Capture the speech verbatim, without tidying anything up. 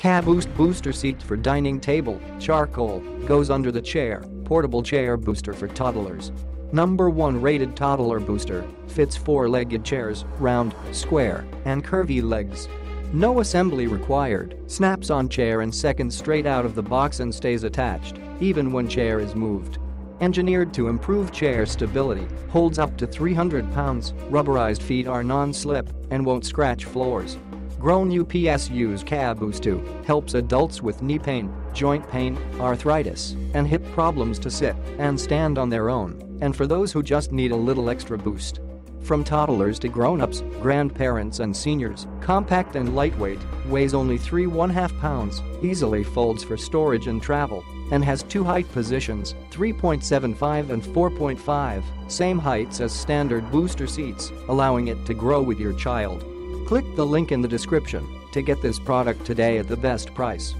KABOOST booster seat for dining table, charcoal, goes under the chair, portable chair booster for toddlers. Number one rated toddler booster, fits four-legged chairs, round, square, and curvy legs. No assembly required, snaps on chair in seconds straight out of the box and stays attached, even when chair is moved. Engineered to improve chair stability, holds up to three hundred pounds, rubberized feet are non-slip, and won't scratch floors. Grown ups use KABOOST to helps adults with knee pain, joint pain, arthritis, and hip problems to sit and stand on their own, and for those who just need a little extra boost. From toddlers to grown-ups, grandparents and seniors, compact and lightweight, weighs only three and a half pounds, easily folds for storage and travel, and has two height positions, three point seven five and four point five, same heights as standard booster seats, allowing it to grow with your child. Click the link in the description to get this product today at the best price.